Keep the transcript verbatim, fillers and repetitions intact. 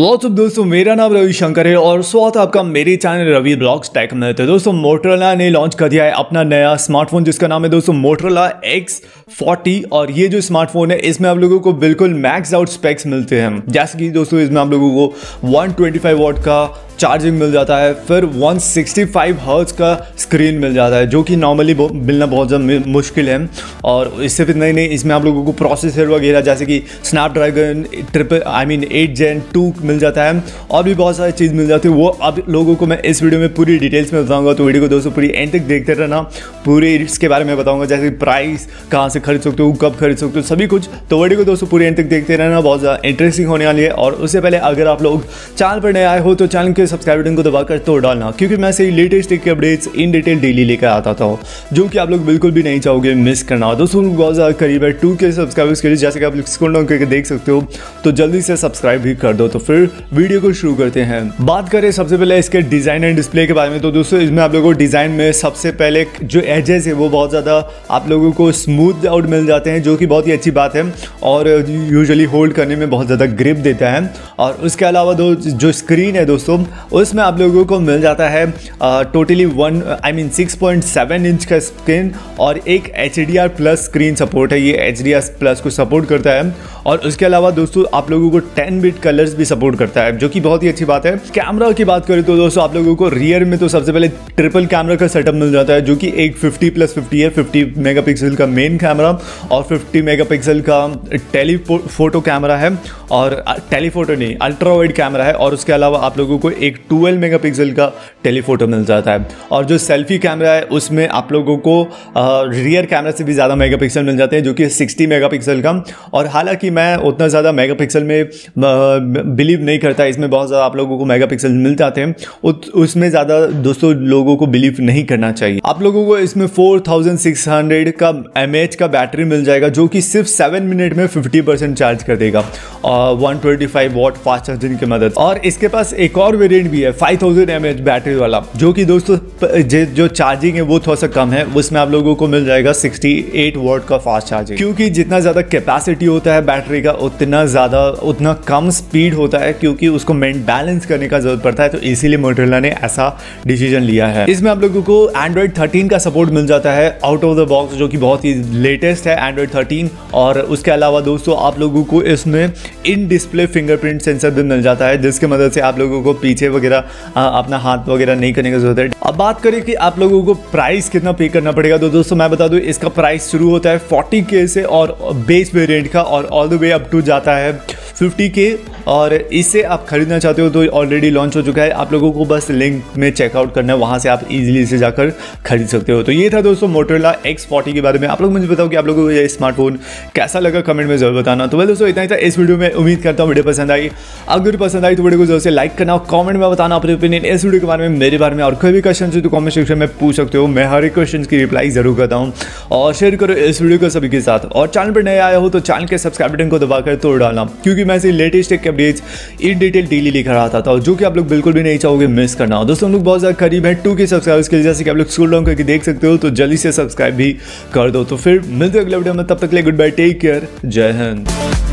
WhatsApp दोस्तों, मेरा नाम रवि शंकर है और स्वागत है आपका मेरे चैनल रवि ब्लॉग्स टेक में। तो दोस्तों मोटरोला ने लॉन्च कर दिया है अपना नया स्मार्टफोन जिसका नाम है दोस्तों मोटरोला एक्स फोर्टी। और ये जो स्मार्टफोन है इसमें आप लोगों को बिल्कुल मैक्स आउट स्पेक्स मिलते हैं, जैसे कि दोस्तों इसमें आप लोगों को वन ट्वेंटी फाइव वॉट का चार्जिंग मिल जाता है, फिर वन सिक्सटी फाइव हर्ट्ज़ का स्क्रीन मिल जाता है जो कि नॉर्मली मिलना बहुत ज़्यादा मुश्किल है। और इससे फिर नहीं नहीं इसमें आप लोगों को प्रोसेसर वगैरह जैसे कि Snapdragon triple I mean eight gen two मिल जाता है और भी बहुत सारी चीज़ मिल जाती है। वो अब लोगों को मैं इस वीडियो में पूरी डिटेल्स में बताऊँगा, तो वीडियो को दोस्तों पूरी एंड तक देखते रहना। पूरे इसके बारे में बताऊँगा, जैसे प्राइस कहाँ से खरीद सकते हो, कब खरीद सकते हो, सभी कुछ। तो वीडियो को दोस्तों पूरी एंड तक देखते रहना, बहुत ज़्यादा इंटरेस्टिंग होने वाली है। और उससे पहले अगर आप लोग चैनल पर नए आए हो तो चैनल के सब्सक्राइब बटन को दबाकर तोड़ डालना, क्योंकि मैं सही लेटेस्ट टेक के अपडेट्स इन डिटेल डेली लेकर आता था जो कि आप लोग बिल्कुल भी नहीं चाहोगे मिस करना। दोस्तों बहुत ज़्यादा करीब है टू के सब्सक्राइबर्स के लिए, जैसे कि आप लोग स्क्रॉल डाउन करके देख सकते हो, तो जल्दी से सब्सक्राइब भी कर दो। तो फिर वीडियो को शुरू करते हैं। बात करें सबसे पहले इसके डिज़ाइन एंड डिस्प्ले के बारे में, तो दोस्तों इसमें आप लोगों को डिज़ाइन में सबसे पहले जो एजेस है वो बहुत ज़्यादा आप लोगों को स्मूथ आउट मिल जाते हैं जो कि बहुत ही अच्छी बात है और यूजुअली होल्ड करने में बहुत ज़्यादा ग्रिप देता है। और उसके अलावा दो जो स्क्रीन है दोस्तों उसमें आप लोगों को मिल जाता है totally one I mean six point seven inch का स्क्रीन और एक H D R plus screen support है, ये एच डी आर प्लस को सपोर्ट करता है। और उसके अलावा दोस्तों आप लोगों को टेन बिट कलर्स भी सपोर्ट करता है जो कि बहुत ही अच्छी बात है। कैमरा की बात करें तो दोस्तों आप लोगों को रियर में तो सबसे पहले ट्रिपल कैमरा का सेटअप मिल जाता है जो कि एक फिफ्टी प्लस फिफ्टी है, फिफ्टी मेगा पिक्सल का मेन कैमरा और फिफ्टी मेगा पिक्सल का टेलीफोटो कैमरा है, और टेलीफोटो नहीं अल्ट्रा वाइड कैमरा है। और उसके अलावा आप लोगों को एक ट्वेल्व मेगापिक्सल का टेलीफोटो मिल जाता है। और जो सेल्फी कैमरा है उसमें आप लोगों को रियर कैमरा से भी ज़्यादा मेगापिक्सल मिल जाते हैं जो कि सिक्सटी मेगापिक्सल का। और हालांकि मैं उतना ज़्यादा मेगापिक्सल में बिलीव नहीं करता, इसमें बहुत ज़्यादा आप लोगों को मेगापिक्सल मिल जाते हैं, उसमें ज़्यादा दोस्तों लोगों को बिलीव नहीं करना चाहिए। आप लोगों को इसमें फोर थाउजेंड सिक्स हंड्रेड का एम एच का बैटरी मिल जाएगा जो कि सिर्फ सेवन मिनट में फिफ्टी परसेंट चार्ज कर देगा और one twenty five watt fast charging की मदद। और इसके पास एक और वेरिएंट भी है five thousand M A H battery वाला जो कि दोस्तों जो चार्जिंग है वो थोड़ा सा कम है, उसमें आप लोगों को मिल जाएगा सिक्सटी एट वॉट का फास्ट चार्जिंग। क्योंकि जितना ज़्यादा कैपेसिटी होता है बैटरी का उतना ज़्यादा उतना कम स्पीड होता है, क्योंकि उसको मेन बैलेंस करने का जरूरत पड़ता है, तो इसीलिए मोटरोला ने ऐसा डिसीजन लिया है। इसमें आप लोगों को एंड्रॉयड थर्टीन का सपोर्ट मिल जाता है आउट ऑफ द बॉक्स जो कि बहुत ही लेटेस्ट है एंड्रॉयड थर्टीन। और उसके अलावा दोस्तों आप लोगों को इसमें इन डिस्प्ले फिंगरप्रिंट सेंसर भी मिल जाता है जिसकी मदद से आप लोगों को पीछे वगैरह अपना हाथ वगैरह नहीं करने की जरूरत है। अब बात करें कि आप लोगों को प्राइस कितना पे करना पड़ेगा, तो दोस्तों मैं बता दूं इसका प्राइस शुरू होता है फोर्टी के से और बेस वेरिएंट का, और all the way up to जाता है फिफ्टी के। और इसे आप खरीदना चाहते हो तो ऑलरेडी लॉन्च हो चुका है, आप लोगों को बस लिंक में चेकआउट करना है, वहाँ से आप इजीली इसे जाकर खरीद सकते हो। तो ये था दोस्तों मोटरोला एक्स फोर्टी के बारे में। आप लोग मुझे बताओ कि आप लोगों को ये स्मार्टफोन कैसा लगा, कमेंट में जरूर बताना। तो भाई दोस्तों इतना ही था इस वीडियो में, उम्मीद करता हूँ वीडियो पसंद आई। अगर पसंद आई तो वीडियो को जरूर से लाइक करना, कमेंट में बताना अपने ओपिनियन इस वीडियो के बारे में, मेरे बारे में। और कोई भी क्वेश्चन हो तो कमेंट सेक्शन में पूछ सकते हो, मैं हर एक क्वेश्चन की रिप्लाई जरूर करता हूँ। और शेयर करो इस वीडियो को सभी के साथ, और चैनल पर नए आया हो तो चैनल के सब्सक्राइब बटन को दबाकर तोड़ डालना, क्योंकि मैं ऐसे latest tech updates in detail daily लेकर आता था जो कि आप लोग बिल्कुल भी नहीं चाहोगे मिस करना हो। दोस्तों हम लोग बहुत ज़्यादा करीब है टू के सब्सक्राइबर्स के लिए, जैसे कि आप लोग स्क्रॉल डाउन करके देख सकते हो, तो जल्दी से सब्सक्राइब भी कर दो। तो फिर मिलते हैं अगले वीडियो में, तब तक के लिए गुड बाय, टेक केयर, जय हिंद।